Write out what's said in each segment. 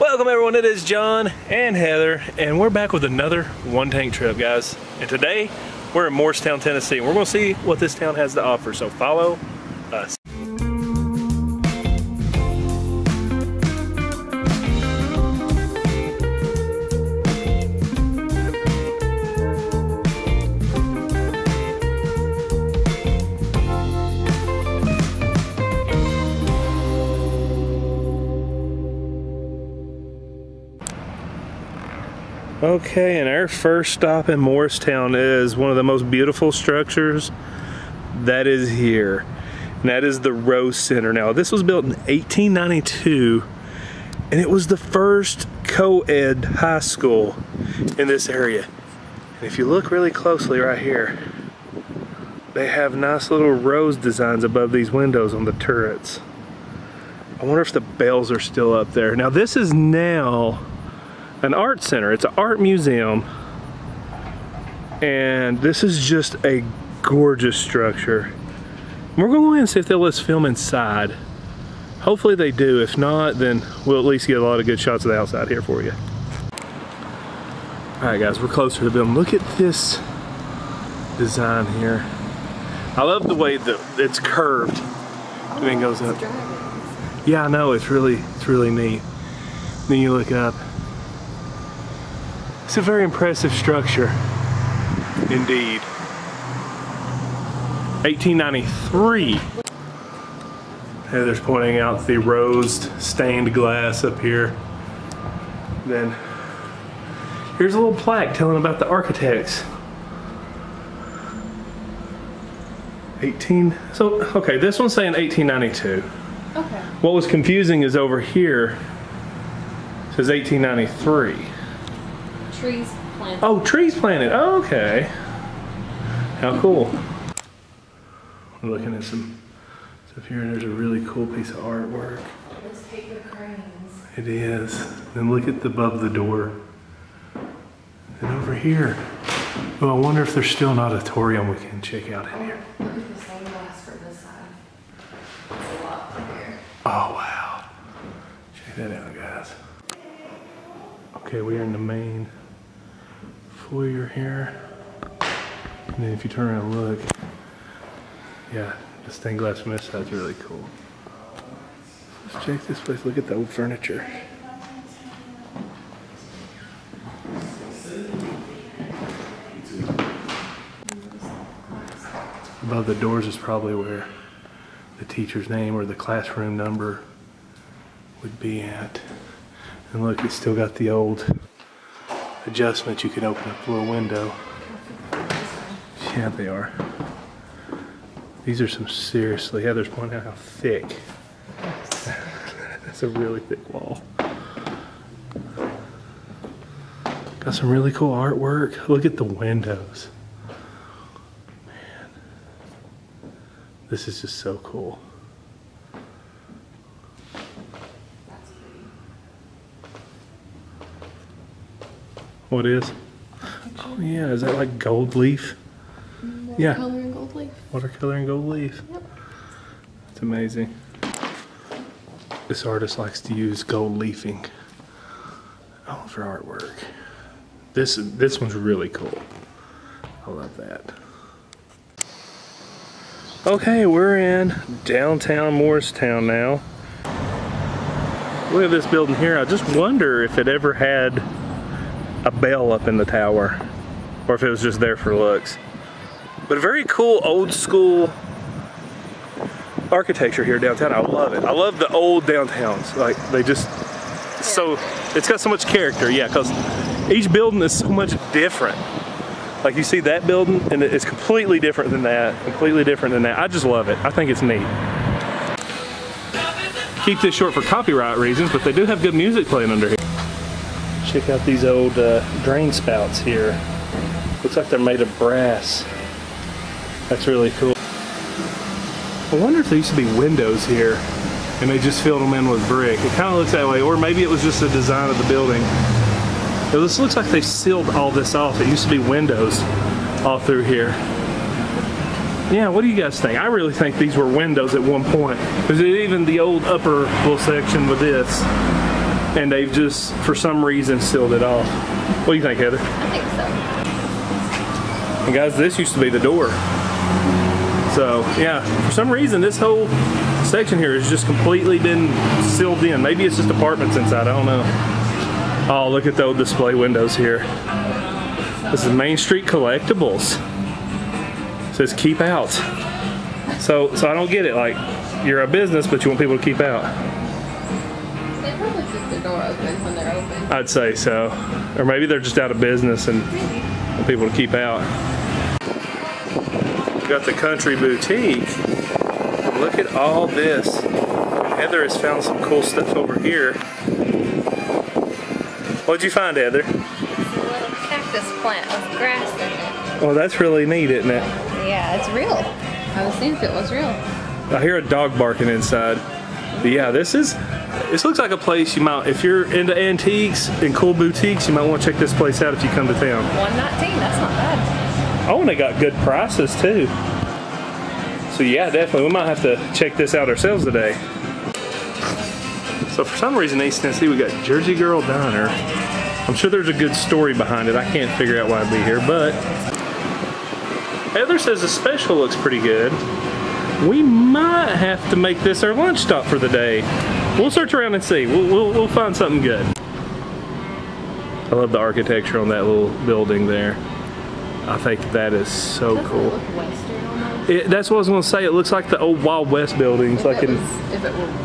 Welcome everyone, it is John and Heather, and we're back with another one tank trip, guys. And today, we're in Morristown, Tennessee, and we're gonna see what this town has to offer, so follow us. Okay, and our first stop in Morristown is one of the most beautiful structures that is here, and that is the Rose Center. Now, this was built in 1892, and it was the first co-ed high school in this area. And if you look really closely right here, they have nice little rose designs above these windows on the turrets. I wonder if the bells are still up there. Now, this is now an art center. It's an art museum, and this is just a gorgeous structure. We're gonna go in and see if they'll let us film inside. Hopefully they do. If not, then we'll at least get a lot of good shots of the outside here for you. All right guys, we're closer to the building. Look at this design here. I love the way that it's curved and then goes up. Yeah, I know, it's really neat. Then you look up. It's a very impressive structure, indeed. 1893. Heather's pointing out the rose stained glass up here. Then, here's a little plaque telling about the architects. Okay, this one's saying 1892. Okay. What was confusing is over here, it says 1893. Trees planted. Oh, trees planted. Oh, okay. How cool. We're looking at some stuff here, and there's a really cool piece of artwork. Let's take the cranes. It is. Then look at the above the door. And over here. Oh, I wonder if there's still an auditorium we can check out in here. Look at the stained glass for this side. It's a lot from here. Oh, wow. Check that out, guys. Okay, we are in the main foyer here, and then if you turn around and look, yeah, the stained glass from this side is really cool. Let's check this place. Look at the old furniture. Above the doors is probably where the teacher's name or the classroom number would be at. And look, it's still got the old adjustment. You can open up a little window. Yeah, they are. These are some seriously, Heather's pointing out how thick. That's a really thick wall. Got some really cool artwork. Look at the windows. Man, this is just so cool. What is? Oh yeah, is that like gold leaf? Yeah. Watercolor and gold leaf. Watercolor and gold leaf. Yep. It's amazing. This artist likes to use gold leafing for artwork. This one's really cool. I love that. Okay, we're in downtown Morristown now. Look at this building here. I just wonder if it ever had a bell up in the tower, or if it was just there for looks. But a very cool old school architecture here downtown. I love it. I love the old downtowns. Like they just, so it's got so much character. Yeah, because each building is so much different. Like you see that building and it's completely different than that, completely different than that. I just love it. I think it's neat. Keep this short for copyright reasons, but they do have good music playing under here. Check out these old drain spouts here. Looks like they're made of brass. That's really cool. I wonder if there used to be windows here and they just filled them in with brick. It kind of looks that way, or maybe it was just the design of the building. This looks like they sealed all this off. It used to be windows all through here. Yeah, what do you guys think? I really think these were windows at one point. There's even the old upper full section with this. and they've just, for some reason, sealed it off. What do you think, Heather? I think so. And guys, this used to be the door. So, yeah, for some reason, this whole section here has just completely been sealed in. Maybe it's just apartments inside, I don't know. Oh, look at the old display windows here. This is Main Street Collectibles. It says keep out. So I don't get it, like, you're a business, but you want people to keep out. They probably keep the door open when they're open. I'd say so. Or maybe they're just out of business and want people to keep out. We've got the Country Boutique. Look at all this. Heather has found some cool stuff over here. What'd you find, Heather? It's a little cactus plant with grass in it. Oh, that's really neat, isn't it? Yeah, it's real. I was seeing if it was real. I hear a dog barking inside. But yeah, this looks like a place you might, if you're into antiques and cool boutiques, you might want to check this place out if you come to town. $1.19, that's not bad. Oh, and they got good prices too. So yeah, definitely, we might have to check this out ourselves today. So for some reason in East Tennessee, we got Jersey Girl Diner. I'm sure there's a good story behind it. I can't figure out why I'd be here, but Heather says the special looks pretty good. We might have to make this our lunch stop for the day. We'll search around and see. We'll find something good. I love the architecture on that little building there. I think that is so cool. Doesn't it look Western almost? That's what I was going to say. It looks like the old Wild West buildings. If it were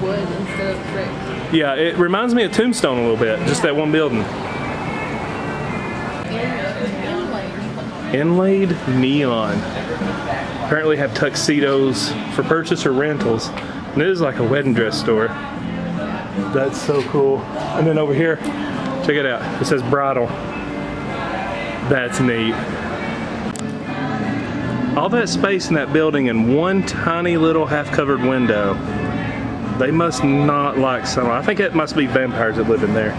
wood instead of brick. Yeah, it reminds me of Tombstone a little bit. Yeah. Just that one building. Inlaid neon. Apparently have tuxedos for purchase or rentals. And it is like a wedding dress store. That's so cool. And then over here, check it out. It says bridal. That's neat. All that space in that building and one tiny little half-covered window. They must not like someone. I think it must be vampires that live in there.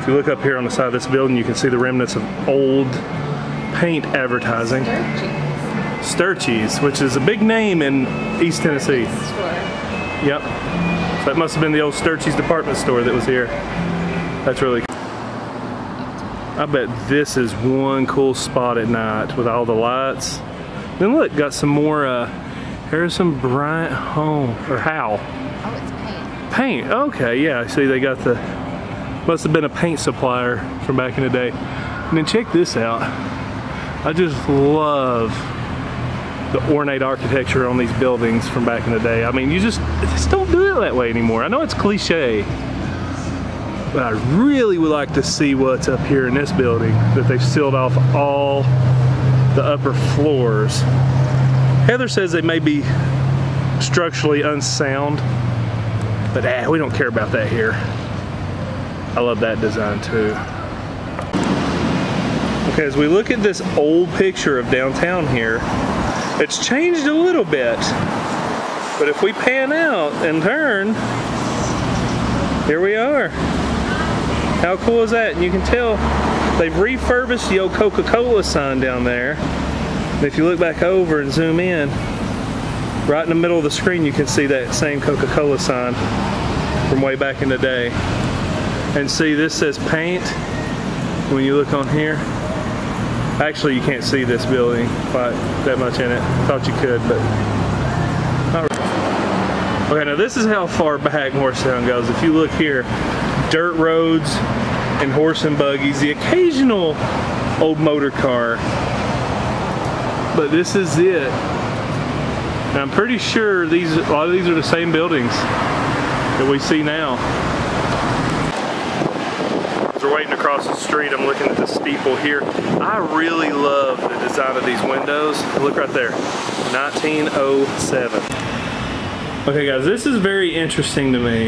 If you look up here on the side of this building, you can see the remnants of old paint advertising. Sturcheys, which is a big name in East Tennessee. Yep. So that must have been the old Sturcheys department store that was here. That's really cool. I bet this is one cool spot at night with all the lights. Then look, got some more Harrison Bryant Home, or Howe. Oh, it's paint. Paint, okay, yeah. See, they got the, must have been a paint supplier from back in the day. And then check this out. I just love the ornate architecture on these buildings from back in the day. I mean, you just don't do it that way anymore. I know it's cliche, but I really would like to see what's up here in this building, that they've sealed off all the upper floors. Heather says they may be structurally unsound, but we don't care about that here. I love that design too. Okay, as we look at this old picture of downtown here, it's changed a little bit, but if we pan out and turn, here we are. How cool is that? And you can tell they've refurbished the old Coca-Cola sign down there. And if you look back over and zoom in, right in the middle of the screen, you can see that same Coca-Cola sign from way back in the day. And see, this says paint. When you look on here, actually you can't see this building quite that much in it. I thought you could, but not really. Okay, now this is how far back Morristown goes. If you look here, dirt roads and horse and buggies, the occasional old motor car, but this is it. And I'm pretty sure a lot of these are the same buildings that we see now. We're waiting across the street. I'm looking at the steeple here. I really love the design of these windows. Look right there, 1907. Okay guys, this is very interesting to me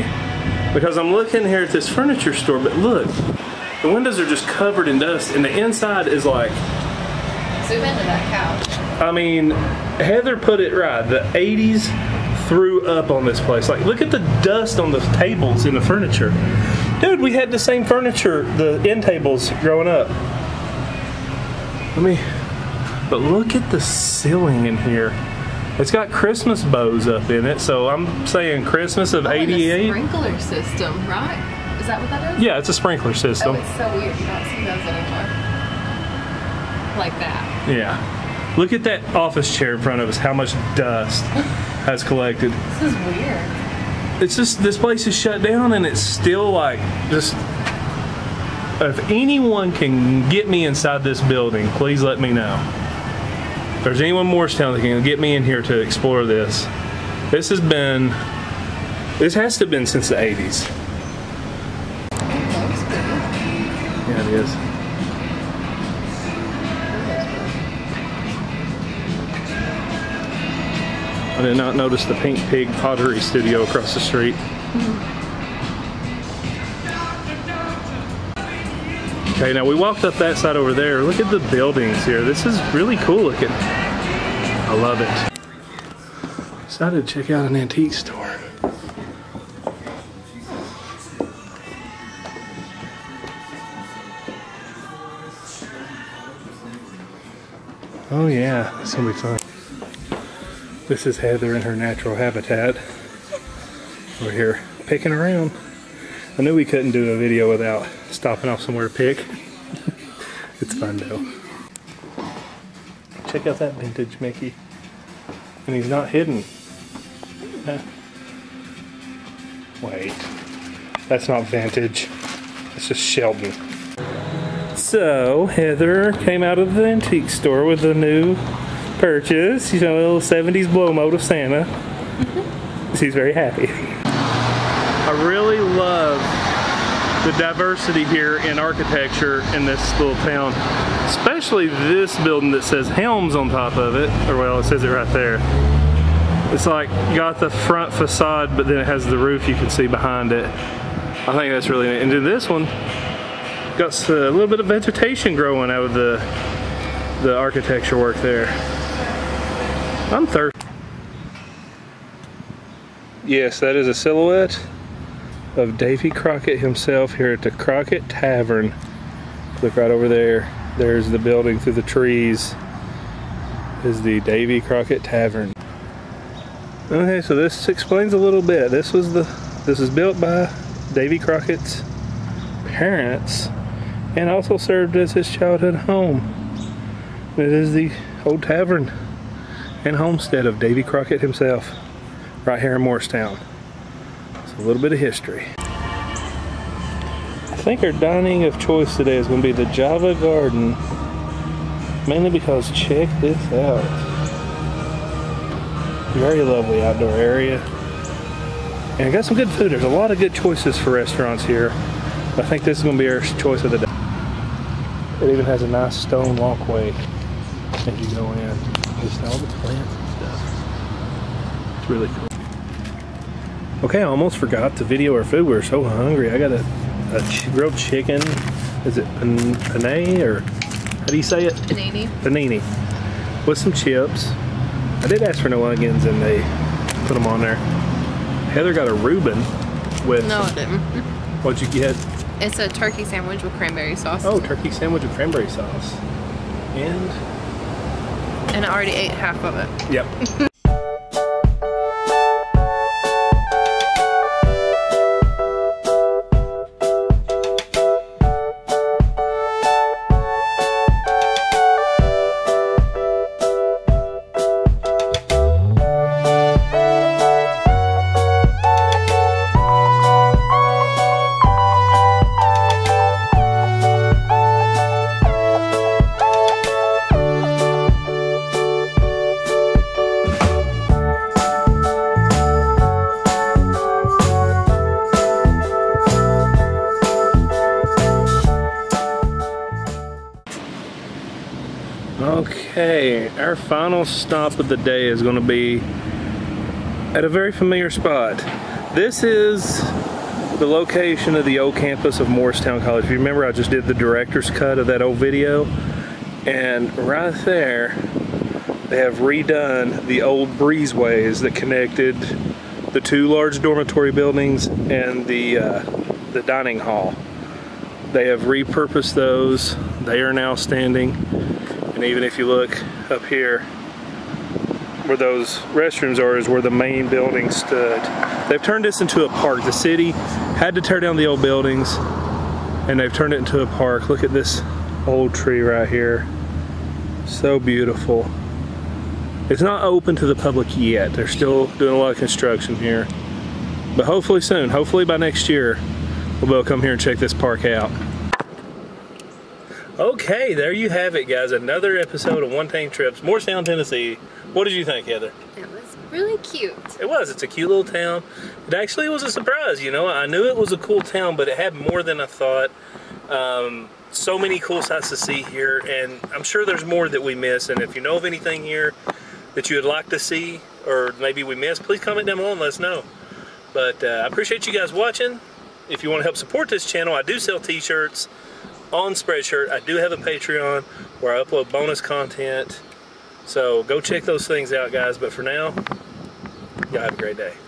because I'm looking here at this furniture store, but look, the windows are just covered in dust and the inside is like... Zoom into that couch. I mean, Heather put it right. The 80s threw up on this place. Like, look at the dust on the tables in the furniture. Dude, we had the same furniture, the end tables, growing up. But look at the ceiling in here. It's got Christmas bows up in it, so I'm saying Christmas of '88. Sprinkler system, right? Is that what that is? Yeah, it's a sprinkler system. Oh, it's so weird. You don't see those anymore. Like that. Yeah. Look at that office chair in front of us. How much dust has collected. This is weird. It's just, this place is shut down, and it's still like just. If anyone can get me inside this building, please let me know. If there's anyone in Morristown that can get me in here to explore this. This has been, this has to have been since the 80s. Yeah, it is. I did not notice the Pink Pig Pottery Studio across the street. Okay, now we walked up that side over there. Look at the buildings here. This is really cool looking. I love it. Decided to check out an antique store. Oh yeah, this is gonna be fun. This is Heather in her natural habitat. Over here, picking around. I knew we couldn't do a video without stopping off somewhere to pick. It's fun though. Check out that vintage Mickey. And he's not hidden. Wait. That's not vintage. It's just Sheldon. So, Heather came out of the antique store with a new purchase. She's got a little 70s blow mode of Santa. She's very happy. I really love the diversity here in architecture in this little town, especially this building that says Helms on top of it, or well, it says it right there. It's like got the front facade, but then it has the roof you can see behind it. I think that's really neat. And then this one got a little bit of vegetation growing out of the architecture work there. I'm thirsty. Yes, that is a silhouette of Davy Crockett himself here at the Crockett Tavern. Look right over there. There's the building through the trees. This is the Davy Crockett Tavern. Okay, so this explains a little bit. This was this is built by Davy Crockett's parents and also served as his childhood home. It is the old tavern and homestead of Davy Crockett himself right here in Morristown. A little bit of history. I think our dining of choice today is going to be the Java Garden, mainly because check this out. Very lovely outdoor area, and I got some good food. There's a lot of good choices for restaurants here. I think this is going to be our choice of the day. It even has a nice stone walkway as you go in. Just all the plants and stuff. It's really cool. Okay, I almost forgot to video our food. We were so hungry. I got a grilled chicken. Is it panini or how do you say it? Panini. Panini. With some chips. I did ask for no onions and they put them on there. Heather got a Reuben with... No, I didn't. What'd you get? It's a turkey sandwich with cranberry sauce. Oh, turkey sandwich with cranberry sauce. And I already ate half of it. Yep. Okay, our final stop of the day is going to be at a very familiar spot. This is the location of the old campus of Morristown College. If you remember, I just did the director's cut of that old video, and right there they have redone the old breezeways that connected the two large dormitory buildings and the dining hall. They have repurposed those. They are now standing. And even if you look up here where those restrooms are is where the main building stood. They've turned this into a park. The city had to tear down the old buildings and they've turned it into a park. Look at this old tree right here. So beautiful. It's not open to the public yet. They're still doing a lot of construction here. But hopefully soon, hopefully by next year, we'll be able to come here and check this park out. Okay, there you have it, guys. Another episode of One Thing Trips, Morristown, Tennessee. What did you think, Heather? It was really cute. It was. It's a cute little town. It actually was a surprise, you know. I knew it was a cool town, but it had more than I thought. So many cool sights to see here, and I'm sure there's more that we miss. And if you know of anything here that you would like to see, or maybe we missed, please comment down below and let us know. But I appreciate you guys watching. If you want to help support this channel, I do sell t-shirts on Spreadshirt. I do have a Patreon where I upload bonus content. So go check those things out, guys. But for now, y'all have a great day.